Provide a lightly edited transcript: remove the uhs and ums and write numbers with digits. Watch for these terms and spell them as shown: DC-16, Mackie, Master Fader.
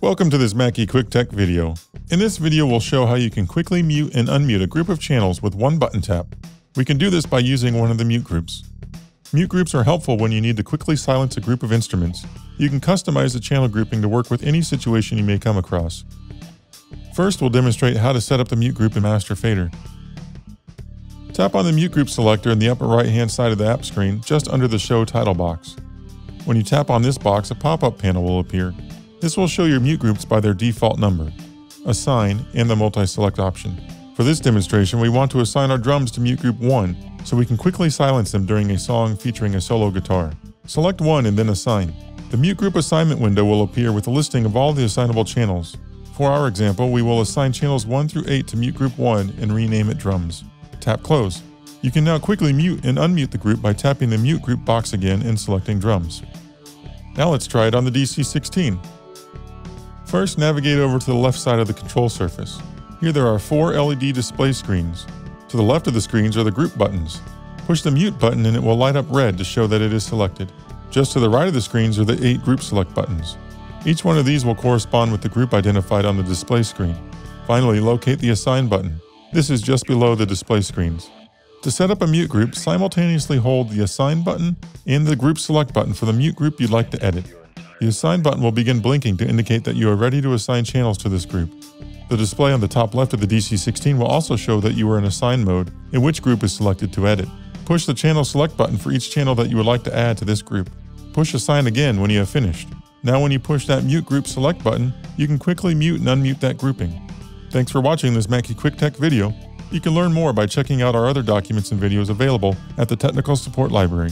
Welcome to this Mackie Quick Tech video. In this video, we'll show how you can quickly mute and unmute a group of channels with one button tap. We can do this by using one of the mute groups. Mute groups are helpful when you need to quickly silence a group of instruments. You can customize the channel grouping to work with any situation you may come across. First, we'll demonstrate how to set up the mute group in Master Fader. Tap on the mute group selector in the upper right-hand side of the app screen, just under the Show Title box. When you tap on this box, a pop-up panel will appear. This will show your mute groups by their default number, assign, and the multi-select option. For this demonstration, we want to assign our drums to mute group 1 so we can quickly silence them during a song featuring a solo guitar. Select 1 and then assign. The mute group assignment window will appear with a listing of all the assignable channels. For our example, we will assign channels 1 through 8 to mute group 1 and rename it drums. Tap close. You can now quickly mute and unmute the group by tapping the mute group box again and selecting drums. Now let's try it on the DC-16. First, navigate over to the left side of the control surface. Here there are 4 LED display screens. To the left of the screens are the group buttons. Push the mute button and it will light up red to show that it is selected. Just to the right of the screens are the 8 group select buttons. Each one of these will correspond with the group identified on the display screen. Finally, locate the Assign button. This is just below the display screens. To set up a mute group, simultaneously hold the Assign button and the Group Select button for the mute group you'd like to edit. The Assign button will begin blinking to indicate that you are ready to assign channels to this group. The display on the top left of the DC-16 will also show that you are in Assign mode and which group is selected to edit. Push the Channel Select button for each channel that you would like to add to this group. Push Assign again when you have finished. Now when you push that Mute Group Select button, you can quickly mute and unmute that grouping. Thanks for watching this Mackie Quick Tech video. You can learn more by checking out our other documents and videos available at the Technical Support Library.